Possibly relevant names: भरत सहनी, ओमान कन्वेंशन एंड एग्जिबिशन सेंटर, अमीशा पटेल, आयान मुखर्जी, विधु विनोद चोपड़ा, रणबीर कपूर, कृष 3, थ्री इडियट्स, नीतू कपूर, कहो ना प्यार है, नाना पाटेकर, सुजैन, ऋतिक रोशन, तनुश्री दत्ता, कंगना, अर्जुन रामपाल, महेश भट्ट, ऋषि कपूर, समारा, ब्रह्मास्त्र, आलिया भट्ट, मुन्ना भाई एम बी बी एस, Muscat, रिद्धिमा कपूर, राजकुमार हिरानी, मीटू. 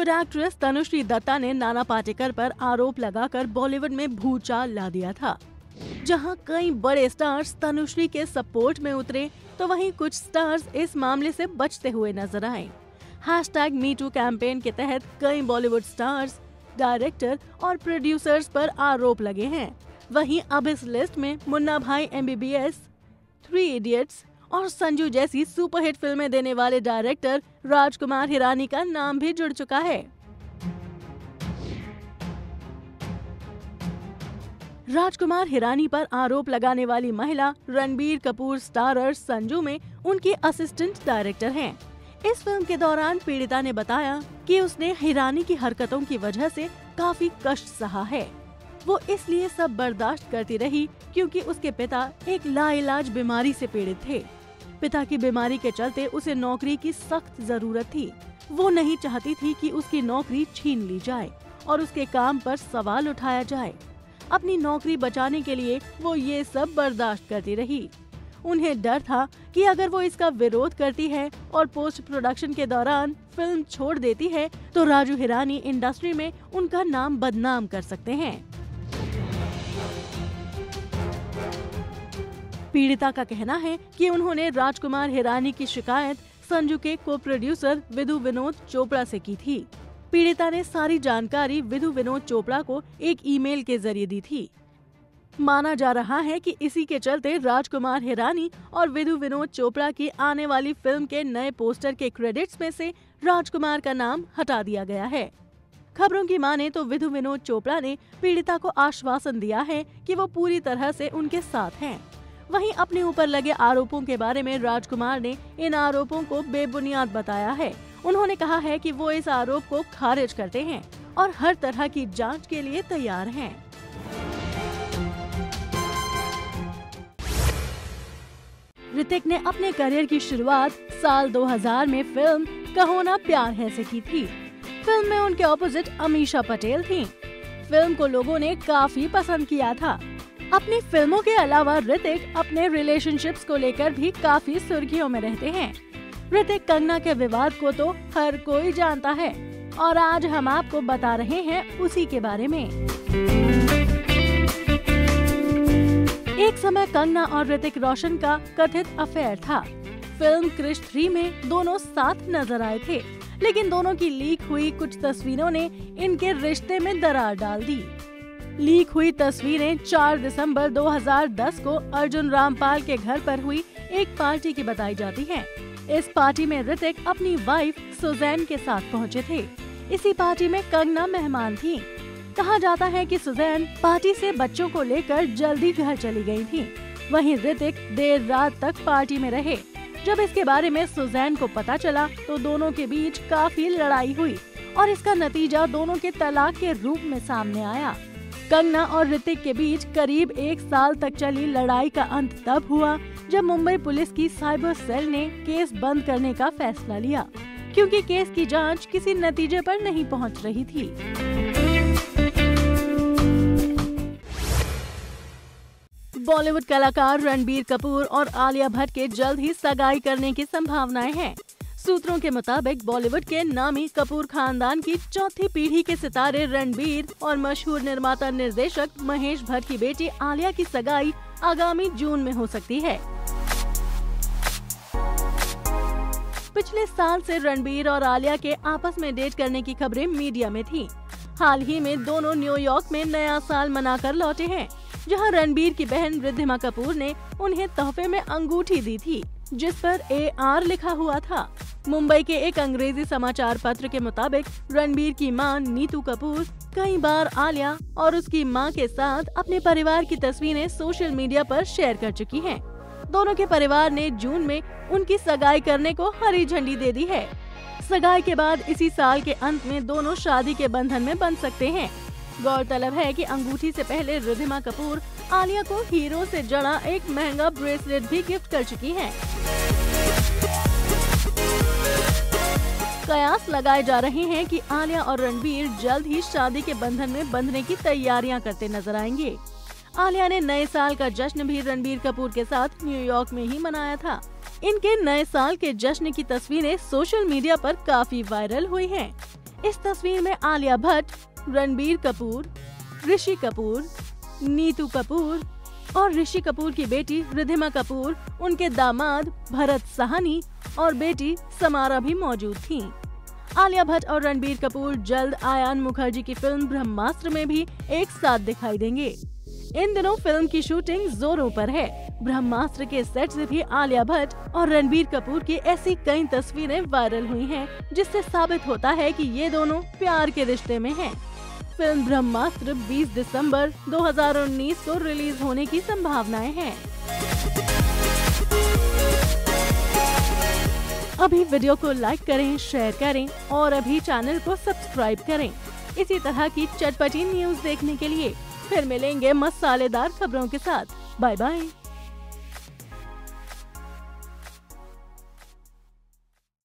Bollywood actress तनुश्री दत्ता ने नाना पाटेकर पर आरोप लगाकर बॉलीवुड में भूचाल ला दिया था। जहां कई बड़े स्टार्स तनुश्री के सपोर्ट में उतरे तो वहीं कुछ स्टार्स इस मामले से बचते हुए नजर आए। #मीटू कैंपेन के तहत कई बॉलीवुड स्टार्स, डायरेक्टर और प्रोड्यूसर्स पर आरोप लगे हैं। वहीं अब इस लिस्ट में मुन्ना भाई MBBS, थ्री इडियट्स और संजू जैसी सुपरहिट फिल्में देने वाले डायरेक्टर राजकुमार हिरानी का नाम भी जुड़ चुका है। राजकुमार हिरानी पर आरोप लगाने वाली महिला रणबीर कपूर स्टारर संजू में उनकी असिस्टेंट डायरेक्टर हैं। इस फिल्म के दौरान पीड़िता ने बताया कि उसने हिरानी की हरकतों की वजह से काफी कष्ट सहा है। वो इसलिए सब बर्दाश्त करती रही क्योंकि उसके पिता एक लाइलाज बीमारी से पीड़ित थे। पिता की बीमारी के चलते उसे नौकरी की सख्त जरूरत थी। वो नहीं चाहती थी कि उसकी नौकरी छीन ली जाए और उसके काम पर सवाल उठाया जाए। अपनी नौकरी बचाने के लिए वो ये सब बर्दाश्त करती रही। उन्हें डर था कि अगर वो इसका विरोध करती है और पोस्ट प्रोडक्शन के दौरान फिल्म छोड़ देती है तो राजू हिरानी इंडस्ट्री में उनका नाम बदनाम कर सकते हैं। पीड़िता का कहना है कि उन्होंने राजकुमार हिरानी की शिकायत संजू के को प्रोड्यूसर विधु विनोद चोपड़ा से की थी। पीड़िता ने सारी जानकारी विधु विनोद चोपड़ा को एक ईमेल के जरिए दी थी। माना जा रहा है कि इसी के चलते राजकुमार हिरानी और विधु विनोद चोपड़ा की आने वाली फिल्म के नए पोस्टर के क्रेडिट्स में से राजकुमार का नाम हटा दिया गया है। खबरों की माने तो विधु विनोद चोपड़ा ने पीड़िता को आश्वासन दिया है कि वो पूरी तरह से उनके साथ हैं। वहीं अपने ऊपर लगे आरोपों के बारे में राजकुमार ने इन आरोपों को बेबुनियाद बताया है। उन्होंने कहा है कि वो इस आरोप को खारिज करते हैं और हर तरह की जांच के लिए तैयार हैं। ऋतिक ने अपने करियर की शुरुआत साल 2000 में फिल्म कहो ना प्यार है से की थी। फिल्म में उनके ऑपोजिट अमीशा पटेल थीं। फिल्म को लोगों ने काफी पसंद किया था। अपनी फिल्मों के अलावा ऋतिक अपने रिलेशनशिप्स को लेकर भी काफी सुर्खियों में रहते हैं। ऋतिक कंगना के विवाद को तो हर कोई जानता है और आज हम आपको बता रहे हैं उसी के बारे में। एक समय कंगना और ऋतिक रोशन का कथित अफेयर था। फिल्म कृष 3 में दोनों साथ नजर आए थे, लेकिन दोनों की लीक हुई कुछ तस्वीरों ने इनके रिश्ते में दरार डाल दी। लीक हुई तस्वीरें 4 दिसंबर 2010 को अर्जुन रामपाल के घर पर हुई एक पार्टी की बताई जाती है। इस पार्टी में ऋतिक अपनी वाइफ सुजैन के साथ पहुंचे थे। इसी पार्टी में कंगना मेहमान थी। कहा जाता है कि सुजैन पार्टी से बच्चों को लेकर जल्दी घर चली गई थी। वहीं ऋतिक देर रात तक पार्टी में रहे। जब इसके बारे में सुजैन को पता चला तो दोनों के बीच काफी लड़ाई हुई और इसका नतीजा दोनों के तलाक के रूप में सामने आया। कंगना और ऋतिक के बीच करीब 1 साल तक चली लड़ाई का अंत तब हुआ जब मुंबई पुलिस की साइबर सेल ने केस बंद करने का फैसला लिया, क्योंकि केस की जांच किसी नतीजे पर नहीं पहुंच रही थी। बॉलीवुड कलाकार रणबीर कपूर और आलिया भट्ट के जल्द ही सगाई करने की संभावनाएं हैं। सूत्रों के मुताबिक बॉलीवुड के नामी कपूर खानदान की 4थी पीढ़ी के सितारे रणबीर और मशहूर निर्माता निर्देशक महेश भट्ट की बेटी आलिया की सगाई आगामी जून में हो सकती है। पिछले साल से रणबीर और आलिया के आपस में डेट करने की खबरें मीडिया में थीं। हाल ही में दोनों न्यूयॉर्क में नया साल मनाकर लौटे हैं, जहां रणबीर की बहन रिद्धिमा कपूर ने उन्हें तोहफे में अंगूठी दी थी जिस पर AR लिखा हुआ था। मुंबई के एक अंग्रेजी समाचार पत्र के मुताबिक रणबीर की मां नीतू कपूर कई बार आलिया और उसकी मां के साथ अपने परिवार की तस्वीरें सोशल मीडिया पर शेयर कर चुकी हैं। दोनों के परिवार ने जून में उनकी सगाई करने को हरी झंडी दे दी है। सगाई के बाद इसी साल के अंत में दोनों शादी के बंधन में बंध सकते हैं। गौरतलब है कि अंगूठी से पहले रिद्धिमा कपूर आलिया को हीरो से जड़ा एक महंगा ब्रेसलेट भी गिफ्ट कर चुकी हैं। कयास लगाए जा रहे हैं कि आलिया और रणबीर जल्द ही शादी के बंधन में बंधने की तैयारियां करते नजर आएंगे। आलिया ने नए साल का जश्न भी रणबीर कपूर के साथ न्यूयॉर्क में ही मनाया था। इनके नए साल के जश्न की तस्वीरें सोशल मीडिया पर काफी वायरल हुई हैं। इस तस्वीर में आलिया भट्ट, रणबीर कपूर, कृष 3, नीतू कपूर और ऋषि कपूर की बेटी रिद्धिमा कपूर, उनके दामाद भरत सहनी और बेटी समारा भी मौजूद थीं। आलिया भट्ट और रणबीर कपूर जल्द आयान मुखर्जी की फिल्म ब्रह्मास्त्र में भी एक साथ दिखाई देंगे। इन दिनों फिल्म की शूटिंग जोरों पर है। ब्रह्मास्त्र के सेट से भी आलिया भट्ट और रणबीर कपूर की ऐसी कई तस्वीरें वायरल हुई हैं, जिससे साबित होता है कि ये दोनों प्यार के रिश्ते में हैं। फिल्म ब्रह्मास्त्र 20 दिसंबर 2019 को रिलीज होने की संभावनाएं हैं। अभी वीडियो को लाइक करें, शेयर करें और अभी चैनल को सब्सक्राइब करें। इसी तरह की चटपटी न्यूज देखने के लिए फिर मिलेंगे मसालेदार खबरों के साथ। Bye bye.